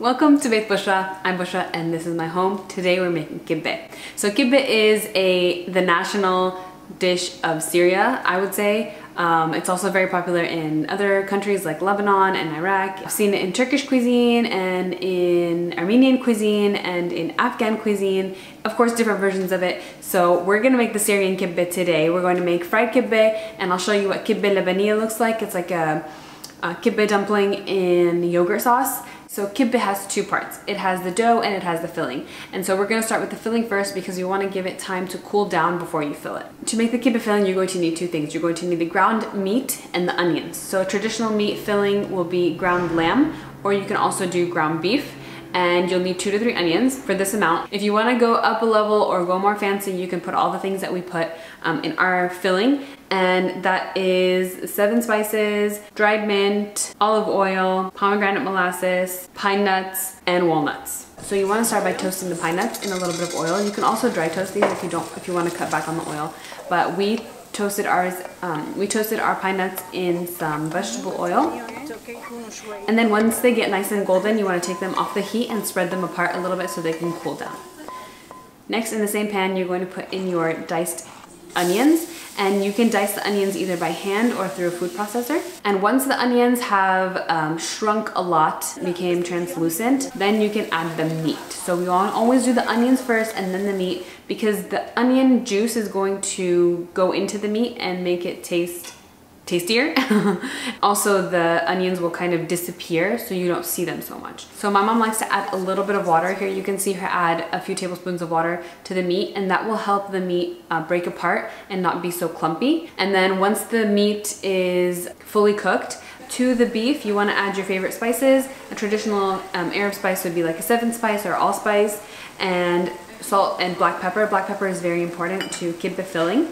Welcome to Beit Bushra. I'm Bushra and this is my home. Today we're making kibbeh. So kibbeh is the national dish of Syria, I would say. It's also very popular in other countries like Lebanon and Iraq. I've seen it in Turkish cuisine and in Armenian cuisine and in Afghan cuisine. Of course, different versions of it. So we're gonna make the Syrian kibbeh today. We're going to make fried kibbeh and I'll show you what kibbeh labaniyeh looks like. It's like a kibbeh dumpling in yogurt sauce. So kibbeh has two parts. It has the dough and it has the filling. And so we're gonna start with the filling first because you wanna give it time to cool down before you fill it. To make the kibbeh filling, you're going to need two things. You're going to need the ground meat and the onions. So a traditional meat filling will be ground lamb, or you can also do ground beef, and you'll need 2 to 3 onions for this amount. If you wanna go up a level or go more fancy, you can put all the things that we put in our filling. And that is 7 spices, dried mint, olive oil, pomegranate molasses, pine nuts, and walnuts. So you want to start by toasting the pine nuts in a little bit of oil. You can also dry toast these if you want to cut back on the oil. But we toasted ours. We toasted our pine nuts in some vegetable oil. And then once they get nice and golden, you want to take them off the heat and spread them apart a little bit so they can cool down. Next, in the same pan, you're going to put in your diced onions, and you can dice the onions either by hand or through a food processor. And once the onions have shrunk a lot, became translucent, then you can add the meat. So we always do the onions first and then the meat, because the onion juice is going to go into the meat and make it taste tastier. Also, the onions will kind of disappear so you don't see them so much. So my mom likes to add a little bit of water. Here you can see her add a few tablespoons of water to the meat, and that will help the meat break apart and not be so clumpy. And then once the meat is fully cooked, to the beef you want to add your favorite spices. A traditional Arab spice would be like a 7 spice or allspice, and salt and black pepper. Black pepper is very important to kibbeh filling.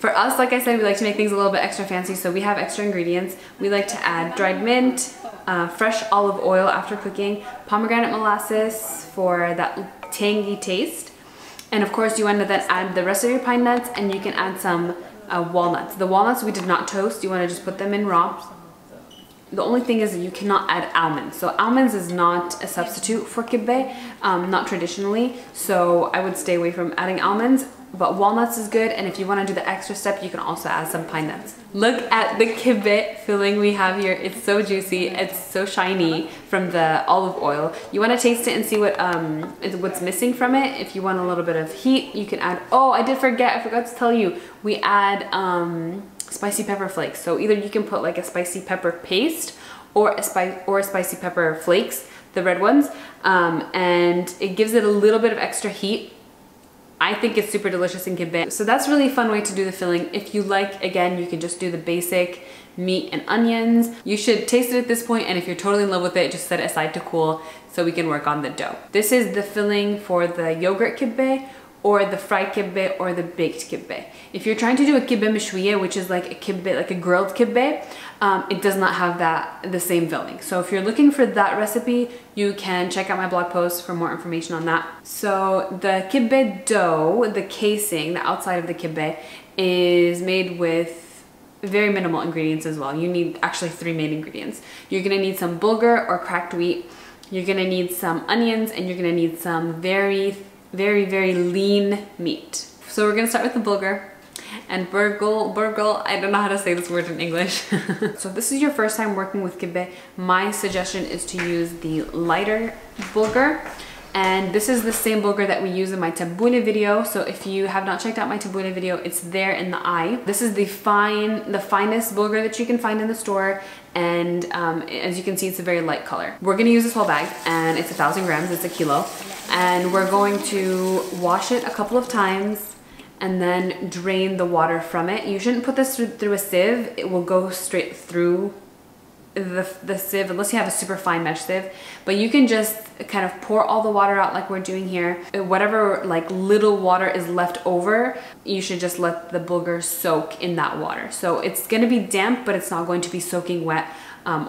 For us, like I said, we like to make things a little bit extra fancy, so we have extra ingredients. We like to add dried mint, fresh olive oil after cooking, pomegranate molasses for that tangy taste, and of course you want to then add the rest of your pine nuts, and you can add some walnuts. The walnuts we did not toast, you want to just put them in raw. The only thing is that you cannot add almonds. So almonds is not a substitute for kibbeh, not traditionally. So I would stay away from adding almonds, but walnuts is good. And if you want to do the extra step, you can also add some pine nuts. Look at the kibbeh filling we have here. It's so juicy. It's so shiny from the olive oil. You want to taste it and see what's missing from it. If you want a little bit of heat, you can add, oh, I forgot to tell you, we add spicy pepper flakes. So either you can put like a spicy pepper paste or a spicy pepper flakes, the red ones, and it gives it a little bit of extra heat. I think it's super delicious in kibbeh. So that's really a fun way to do the filling. If you like, again, you can just do the basic meat and onions. You should taste it at this point, and if you're totally in love with it, just set it aside to cool so we can work on the dough. This is the filling for the yogurt kibbeh, or the fried kibbeh, or the baked kibbeh. If you're trying to do a kibbeh meshuyeh, which is like a kibbeh, like a grilled kibbeh, it does not have the same filling. So if you're looking for that recipe, you can check out my blog post for more information on that. So the kibbeh dough, the casing, the outside of the kibbeh, is made with very minimal ingredients as well. You need actually 3 main ingredients. You're gonna need some bulgur or cracked wheat, you're gonna need some onions, and you're gonna need some very, very lean meat. So we're gonna start with the bulgur. And burgle, I don't know how to say this word in English. So if this is your first time working with kibbeh, my suggestion is to use the lighter bulgur. And this is the same bulgur that we use in my tabbouleh video. So if you have not checked out my tabbouleh video, it's there in the eye. This is the finest bulgur that you can find in the store. And as you can see, it's a very light color. We're gonna use this whole bag, and it's 1,000 grams, it's a kilo. And we're going to wash it a couple of times and then drain the water from it. You shouldn't put this through a sieve. It will go straight through the sieve, unless you have a super fine mesh sieve, but you can just kind of pour all the water out like we're doing here. Whatever like little water is left over, you should just let the bulgur soak in that water. So it's gonna be damp, but it's not going to be soaking wet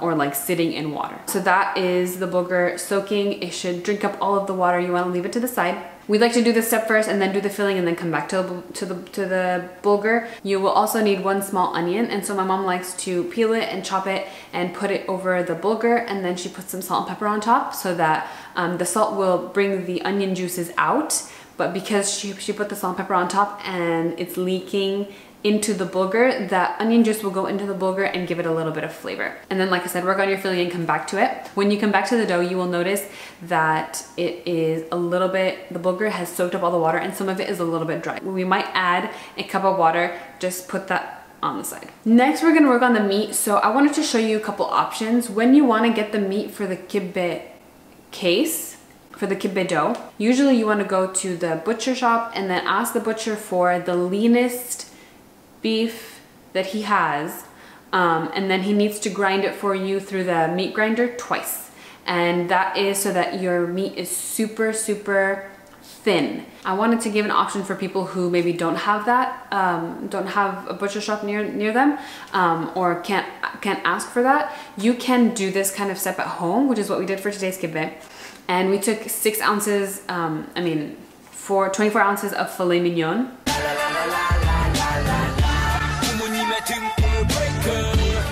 or like sitting in water. So that is the bulgur soaking. It should drink up all of the water. You wanna leave it to the side. We'd like to do this step first and then do the filling and then come back to the bulgur. You will also need one small onion, and so my mom likes to peel it and chop it and put it over the bulgur, and then she puts some salt and pepper on top so that the salt will bring the onion juices out. But because she put the salt and pepper on top and it's leaking into the bulgur, that onion juice will go into the bulgur and give it a little bit of flavor. And then, like I said, work on your filling and come back to it. When you come back to the dough, you will notice that it is a little bit, the bulgur has soaked up all the water and some of it is a little bit dry. We might add a cup of water, just put that on the side. Next, we're gonna work on the meat. So I wanted to show you a couple options. When you wanna get the meat for the kibbeh case, for the kibbeh dough, usually you wanna go to the butcher shop and then ask the butcher for the leanest beef that he has, and then he needs to grind it for you through the meat grinder twice, and that is so that your meat is super thin. I wanted to give an option for people who maybe don't have that, don't have a butcher shop near them, or can't ask for that. You can do this kind of step at home, which is what we did for today's kibbeh, and we took 6 ounces, 24 ounces of filet mignon.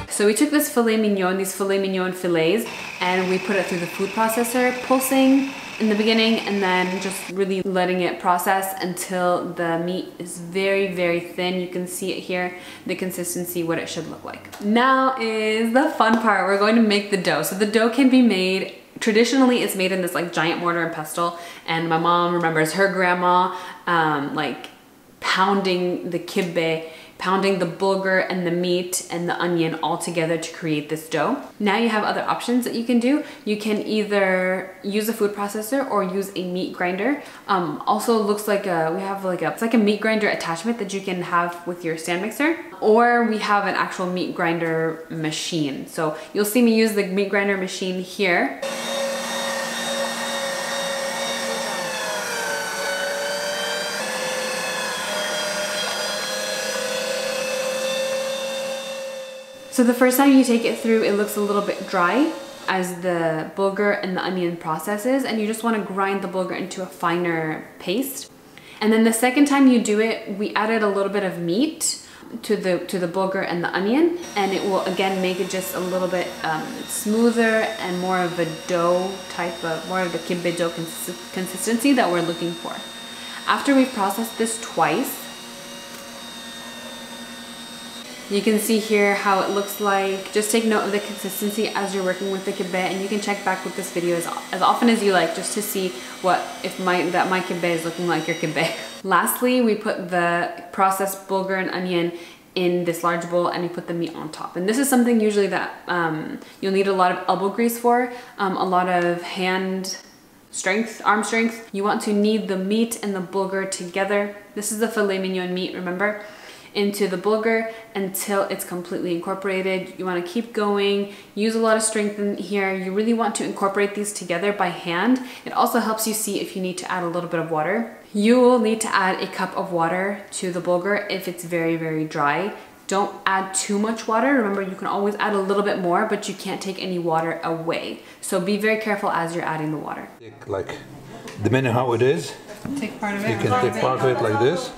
So we took this filet mignon, these filet mignon fillets, and we put it through the food processor, pulsing in the beginning and then just really letting it process until the meat is very thin. You can see it here, the consistency, what it should look like. Now is the fun part. We're going to make the dough. So the dough can be made, traditionally it's made in this like giant mortar and pestle, and my mom remembers her grandma like pounding the kibbeh, pounding the bulgur and the meat and the onion all together to create this dough. Now you have other options that you can do. You can either use a food processor or use a meat grinder. Also looks like it's like a meat grinder attachment that you can have with your stand mixer, or we have an actual meat grinder machine. So you'll see me use the meat grinder machine here. So the first time you take it through, it looks a little bit dry as the bulgur and the onion processes, and you just want to grind the bulgur into a finer paste. And then the second time you do it, we added a little bit of meat to the bulgur and the onion, and it will again make it just a little bit smoother and more of a dough type of, more of the kibbeh dough consistency that we're looking for. After we've processed this twice, you can see here how it looks like. Just take note of the consistency as you're working with the kibbeh, and you can check back with this video as often as you like, just to see if my kibbeh is looking like your kibbeh. Lastly, we put the processed bulgur and onion in this large bowl, and you put the meat on top. And this is something usually that you'll need a lot of elbow grease for, a lot of hand strength, arm strength. You want to knead the meat and the bulgur together. This is the filet mignon meat, remember? Into the bulgur until it's completely incorporated. You want to keep going, use a lot of strength in here. You really want to incorporate these together by hand. It also helps you see if you need to add a little bit of water. You will need to add a cup of water to the bulgur if it's very dry. Don't add too much water. Remember, you can always add a little bit more, but you can't take any water away. So be very careful as you're adding the water. Like, depending how it is, take part of it. You can take part of it like this.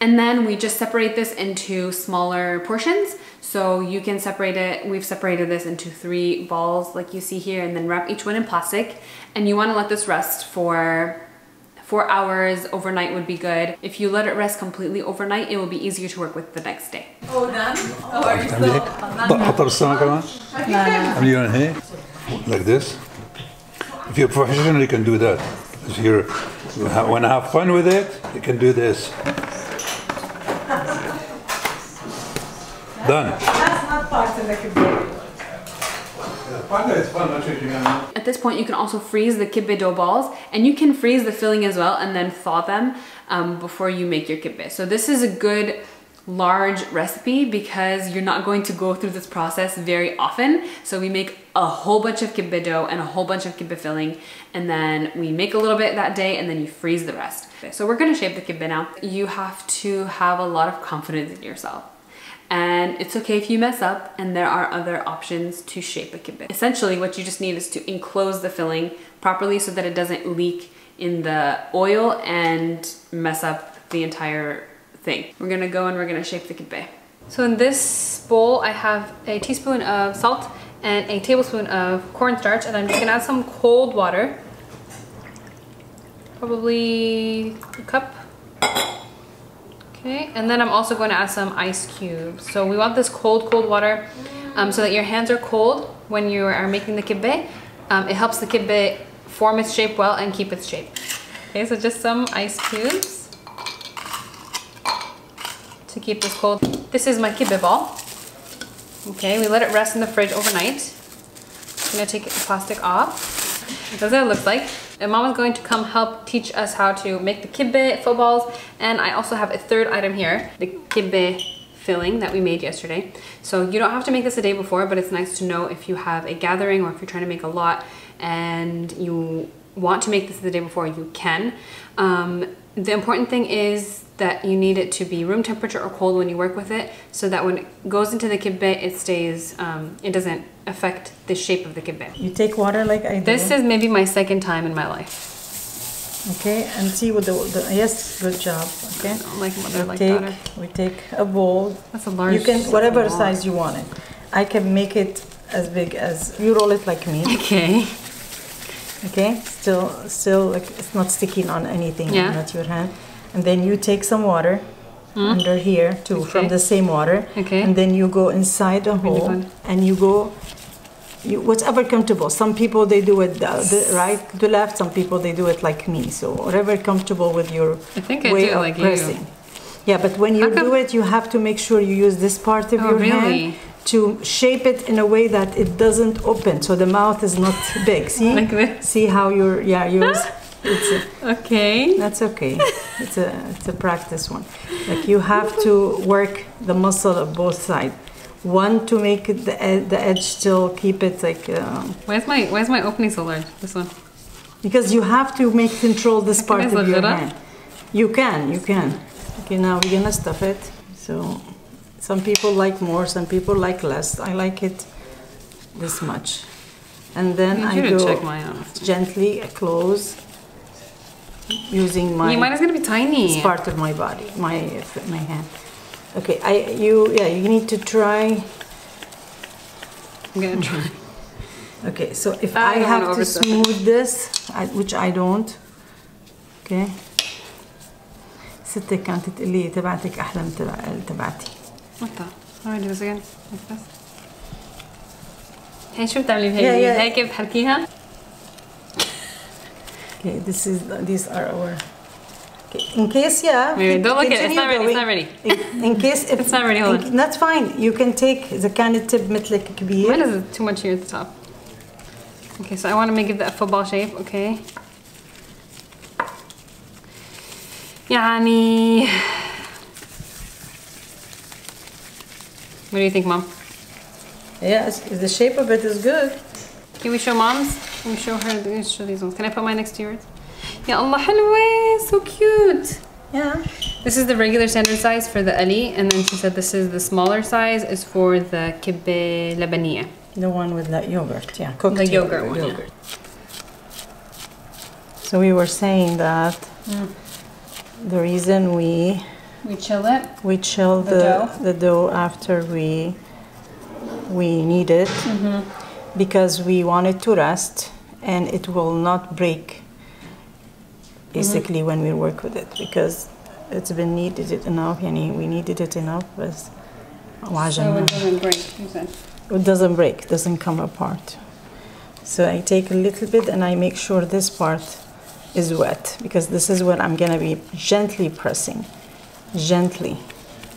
And then we just separate this into smaller portions. So you can separate it. We've separated this into 3 balls like you see here, and then wrap each one in plastic. And you want to let this rest for 4 hours. Overnight would be good. If you let it rest completely overnight, it will be easier to work with the next day. Oh, done? Oh, are you still? Like this. If you're professional, you can do that. If you want to have fun with it, you can do this. Done. That's not part of the kibbeh. At this point, you can also freeze the kibbeh dough balls, and you can freeze the filling as well, and then thaw them before you make your kibbeh. So this is a good large recipe because you're not going to go through this process very often. So we make a whole bunch of kibbeh dough and a whole bunch of kibbeh filling, and then we make a little bit that day, and then you freeze the rest. So we're gonna shape the kibbeh now. You have to have a lot of confidence in yourself. and it's okay if you mess up, and there are other options to shape a kibbeh. Essentially, what you just need is to enclose the filling properly so that it doesn't leak in the oil and mess up the entire thing. We're gonna go and we're gonna shape the kibbeh. So in this bowl, I have a teaspoon of salt and a tablespoon of cornstarch, and I'm just gonna add some cold water, probably a cup. Okay, and then I'm also going to add some ice cubes. So we want this cold water so that your hands are cold when you are making the kibbeh. It helps the kibbeh form its shape well and keep its shape. Okay, so just some ice cubes to keep this cold. This is my kibbeh ball. Okay, we let it rest in the fridge overnight. I'm gonna take the plastic off. That's what it looks like. And Mama's going to come help teach us how to make the kibbeh footballs. And I also have a third item here, the kibbeh filling that we made yesterday. So you don't have to make this a day before, but it's nice to know if you have a gathering or if you're trying to make a lot and you want to make this the day before, you can. The important thing is that you need it to be room temperature or cold when you work with it, so that when it goes into the kibbeh, it stays, it doesn't affect the shape of the kibbeh. You take water like I do. This is maybe my second time in my life. Okay, and see with the yes, good job. Okay, like mother, like daughter. We take a bowl. That's a large. You can whatever size you want it. I can make it as big as you roll it like me. Okay. Okay, still like it's not sticking on anything, yeah, not your hand. And then you take some water under here too, okay, from the same water. Okay. And then you go inside the hole and you go, whatever comfortable. Some people they do it the right to left, some people they do it like me. So whatever comfortable with your way of pressing. Yeah, but when you do it, you have to make sure you use this part of your hand to shape it in a way that it doesn't open, so the mouth is not big. See, like this. See how you're, yeah, yours. It's a, okay. That's okay. It's a practice one. Like you have to work the muscle of both sides. One to make the edge still keep it like. Where's my opening so large? This one. Because you have to make control this part of your hand. You can. Okay, now we're gonna stuff it. So some people like more, some people like less. I like it this much. And then I go gently close using my. Mine is gonna be tiny. It's part of my body, my hand. Okay, you need to try. I'm gonna try. Okay, so if I have to smooth this, which I don't. Okay. ستة كانت اللي تبعتك أحلى من تبعتي. What the? Let me do this again. Like this. هاي شو بتعملي بهاي؟ هاي كيف بتحركيها؟ Okay, these are our. Okay, in case Maybe don't look at it. It's not ready. It's not ready. In case if it's not ready, hold on. That's fine. You can take the candid tip مثل كبير. Mine is too much here at the top. Okay, so I want to make it a football shape. Okay. Yani, what do you think, Mom? Yes, the shape of it is good. Can we show Mom's? Can we show her? Let's show these ones. Can I put mine next to yours? Ya Allah, halwa, so cute. Yeah. This is the regular standard size for the Ali, and then she said this is the smaller size is for the kibbeh labaniyeh. The one with the yogurt, yeah. Cooked the yogurt one. Yogurt. Yeah. So we were saying that. Mm. The reason we chill the dough after we knead it, because we want it to rest and it will not break basically when we work with it, because it's been kneaded enough. Yani we kneaded it enough, but so it doesn't break. It doesn't break, doesn't come apart. So I take a little bit and I make sure this part is wet, because this is what I'm gonna be gently pressing,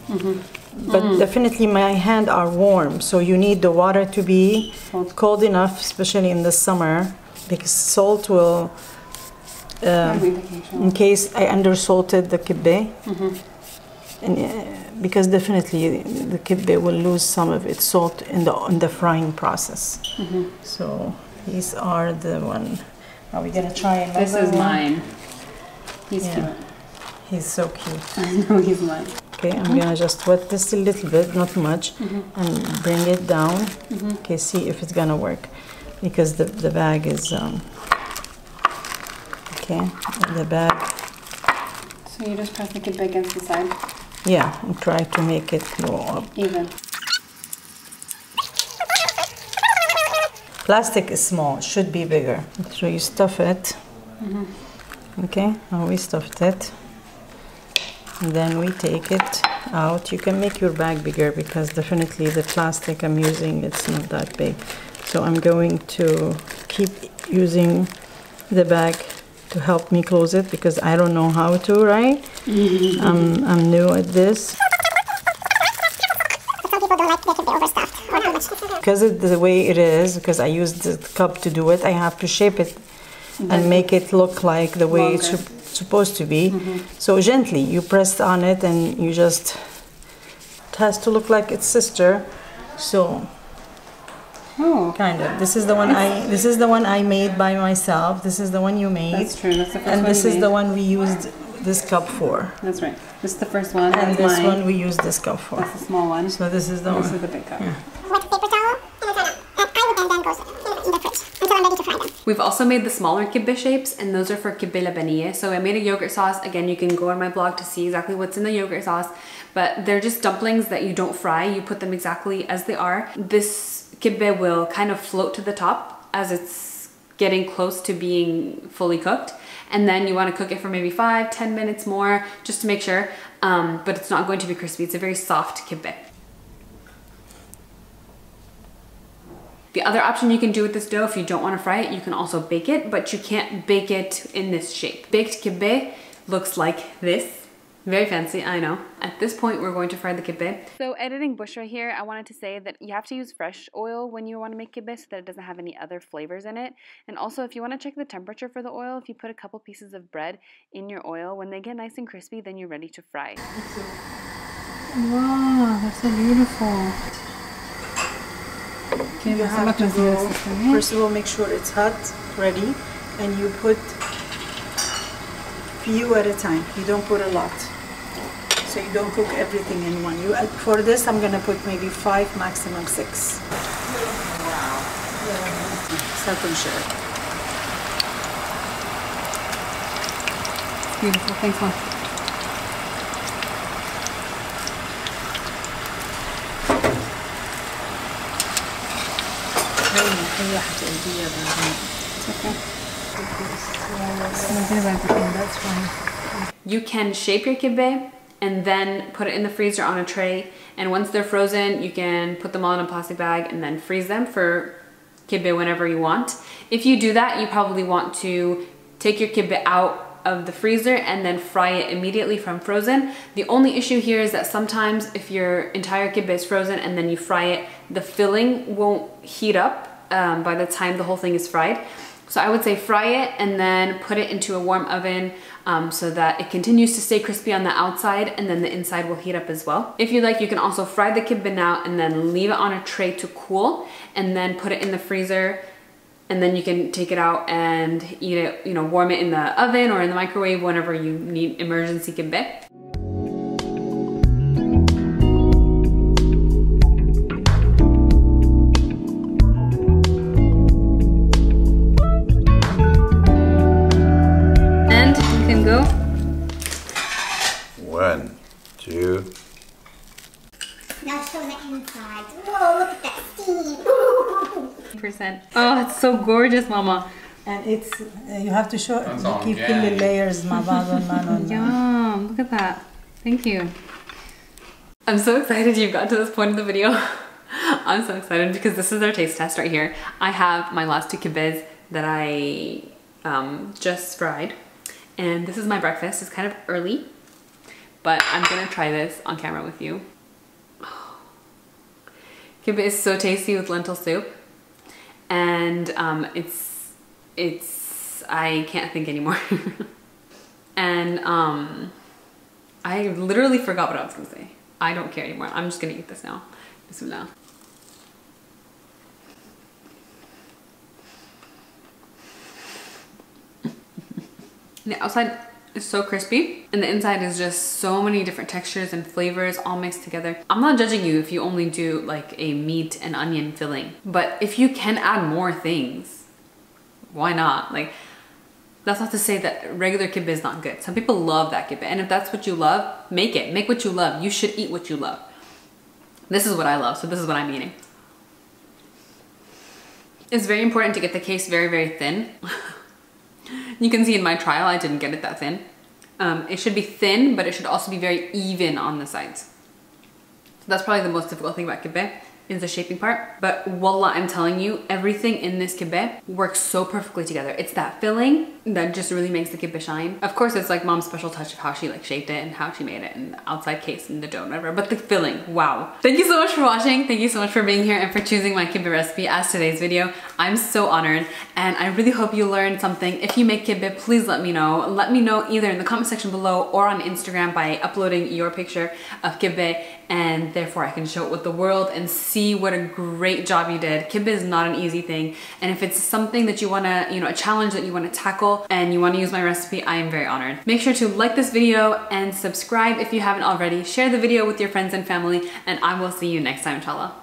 But definitely my hands are warm, so you need the water to be cold enough, especially in the summer, because salt will. In case I undersalted the kibbeh, and because definitely the kibbeh will lose some of its salt in the frying process. So these are the one. Are we gonna try another one? This is mine. He's cute. He's so cute. I know he's mine. Okay, I'm gonna just wet this a little bit, not much, and bring it down. Okay, see if it's gonna work, because the bag is okay. The bag. So you just press the kibbeh against the side. Yeah, and try to make it go up. Even. Plastic is small, should be bigger. So you stuff it. Okay, now we stuffed it. And then we take it out. You can make your bag bigger because definitely the plastic I'm using, it's not that big. So I'm going to keep using the bag to help me close it because I don't know how to, right? I'm new at this. Some people don't like their kibbeh overstuffed or how much. Because of the way it is, because I used the cup to do it, I have to shape it and make it look like the way it's supposed to be. So gently, you press on it and you just, it has to look like its sister. So, kind of. This is the one I made by myself. This is the one you made. That's true. That's the first one. And this is the one we used this cup for. That's right. This is the first one. And this one we used this cup for. That's the small one. So this is the one. This is the big cup. Yeah. Wet paper towel and I would then go in the fridge until I'm ready to fry them. We've also made the smaller kibbeh shapes, and those are for kibbeh labaniyeh. So I made a yogurt sauce. Again, you can go on my blog to see exactly what's in the yogurt sauce. But they're just dumplings that you don't fry. You put them exactly as they are. This kibbeh will kind of float to the top as it's getting close to being fully cooked. And then you want to cook it for maybe 5-10 minutes more just to make sure. But it's not going to be crispy. It's a very soft kibbeh. The other option you can do with this dough, if you don't want to fry it, you can also bake it, but you can't bake it in this shape. Baked kibbeh looks like this. Very fancy, I know. At this point, we're going to fry the kibbeh. So editing Bushra here, I wanted to say that you have to use fresh oil when you want to make kibbeh so that it doesn't have any other flavors in it. And also, if you want to check the temperature for the oil, if you put a couple pieces of bread in your oil, when they get nice and crispy, then you're ready to fry. Wow, that's so beautiful. Okay, you have to go, first of all, make sure it's hot, ready, and you put few at a time. You don't put a lot, so you don't cook everything in one. You for this, I'm gonna put maybe 5, maximum 6. Wow. Second share. Beautiful. Thanks, Mom. It's okay. You can shape your kibbeh and then put it in the freezer on a tray, and once they're frozen you can put them all in a plastic bag and then freeze them for kibbeh whenever you want. If you do that, you probably want to take your kibbeh out of the freezer and then fry it immediately from frozen. The only issue here is that sometimes if your entire kibbeh is frozen and then you fry it, the filling won't heat up by the time the whole thing is fried. So I would say fry it and then put it into a warm oven so that it continues to stay crispy on the outside and then the inside will heat up as well. If you like, you can also fry the kibbeh now and then leave it on a tray to cool and then put it in the freezer, and then you can take it out and eat it, you know, warm it in the oven or in the microwave whenever you need emergency kibbeh. Oh, it's so gorgeous, Mama. And it's you have to show keep the layers, Mama. Yum! Look at that. Thank you. I'm so excited you've got to this point in the video. I'm so excited because this is our taste test right here. I have my last 2 kibbehs that I just fried, and this is my breakfast. It's kind of early, but I'm gonna try this on camera with you. Oh. Kibbeh is so tasty with lentil soup. And I can't think anymore. And I literally forgot what I was gonna say. I don't care anymore. I'm just gonna eat this now. Bismillah. The outside It's so crispy, and the inside is just so many different textures and flavors all mixed together. I'm not judging you if you only do like a meat and onion filling, but if you can add more things, why not? Like, that's not to say that regular kibbeh is not good. Some people love that kibbeh, and if that's what you love, make it. Make what you love. You should eat what you love. This is what I love, so this is what I'm eating. It's very important to get the case very, very thin. You can see in my trial, I didn't get it that thin. It should be thin, but it should also be very even on the sides. So that's probably the most difficult thing about kibbeh, is the shaping part. But wallah, I'm telling you, everything in this kibbeh works so perfectly together. It's that filling that just really makes the kibbeh shine. Of course, it's like mom's special touch of how she like shaped it and how she made it and the outside case and the dough and whatever, but the filling, wow. Thank you so much for watching. Thank you so much for being here and for choosing my kibbeh recipe as today's video. I'm so honored, and I really hope you learned something. If you make kibbeh, please let me know. Let me know either in the comment section below or on Instagram by uploading your picture of kibbeh, and therefore I can show it with the world and see what a great job you did. Kibbeh is not an easy thing, and if it's something that you wanna, a challenge that you wanna tackle and you want to use my recipe, I am very honored. Make sure to like this video and subscribe if you haven't already. Share the video with your friends and family, and I will see you next time, inshallah.